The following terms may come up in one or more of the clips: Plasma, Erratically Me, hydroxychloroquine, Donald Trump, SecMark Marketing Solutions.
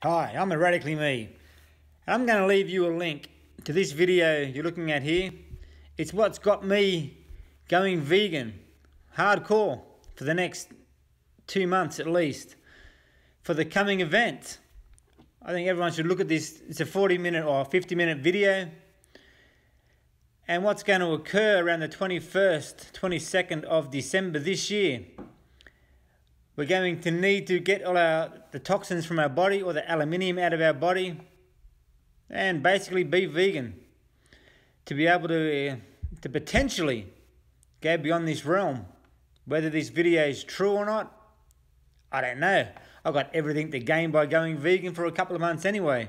Hi, I'm Erratically Me, and I'm going to leave you a link to this video you're looking at here. It's what's got me going vegan, hardcore, for the next 2 months at least, for the coming event. I think everyone should look at this. It's a 40-minute or 50-minute video, and what's going to occur around the 21st, 22nd of December this year. We're going to need to get all the toxins from our body, or the aluminium out of our body, and basically be vegan to be able to potentially go beyond this realm. Whether this video is true or not, I don't know. I've got everything to gain by going vegan for a couple of months anyway.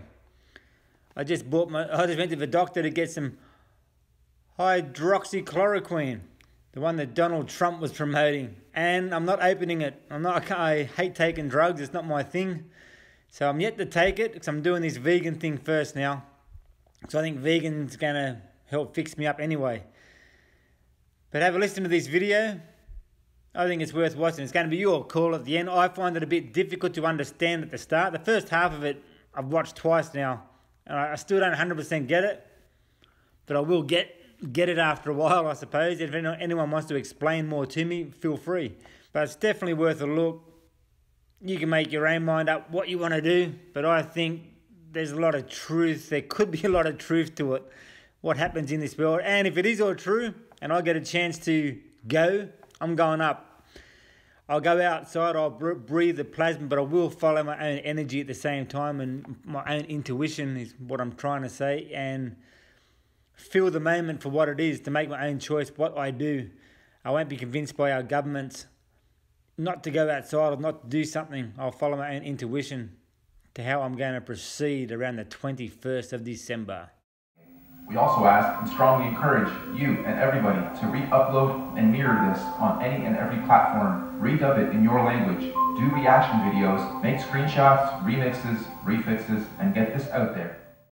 I just went to the doctor to get some hydroxychloroquine. The one that Donald Trump was promoting. And I'm not opening it. I hate taking drugs. It's not my thing. So I'm yet to take it because I'm doing this vegan thing first now. So I think vegan's going to help fix me up anyway. But have a listen to this video. I think it's worth watching. It's going to be your call at the end. I find it a bit difficult to understand at the start. The first half of it I've watched twice now. And I still don't 100% get it. But I will get it after a while, I suppose. If anyone wants to explain more to me, feel free. But it's definitely worth a look. You can make your own mind up what you want to do, but I think there's a lot of truth. There could be a lot of truth to it, what happens in this world. And if it is all true, and I get a chance to go, I'm going up. I'll go outside, I'll breathe the plasma, but I will follow my own energy at the same time, and my own intuition is what I'm trying to say, and feel the moment for what it is, to make my own choice what I do. I won't be convinced by our governments not to go outside or not to do something. I'll follow my own intuition to how I'm going to proceed around the 21st of December. We also ask and strongly encourage you and everybody to re-upload and mirror this on any and every platform. Redub it in your language. Do reaction videos, make screenshots, remixes, refixes, and get this out there.